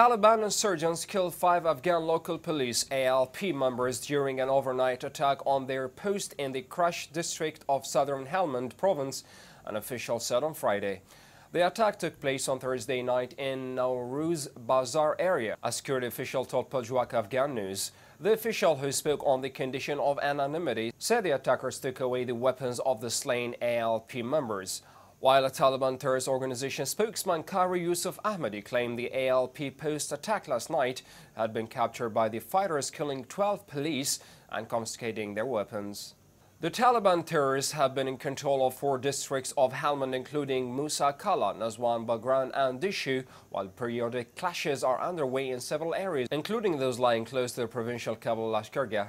Taliban insurgents killed 5 Afghan local police ALP members during an overnight attack on their post in the Greshk district of southern Helmand province, an official said on Friday. The attack took place on Thursday night in Nawroz Bazaar area, a security official told Pajhwok Afghan News. The official, who spoke on the condition of anonymity, said the attackers took away the weapons of the slain ALP members. While a Taliban terrorist organization spokesman Qari Yousaf Ahmadi claimed the ALP post attack last night had been captured by the fighters, killing 12 police and confiscating their weapons. The Taliban terrorists have been in control of 4 districts of Helmand, including Musa Kala, Nawzad, Baghran and Dishu, while periodic clashes are underway in several areas, including those lying close to the provincial capital Lashkargah.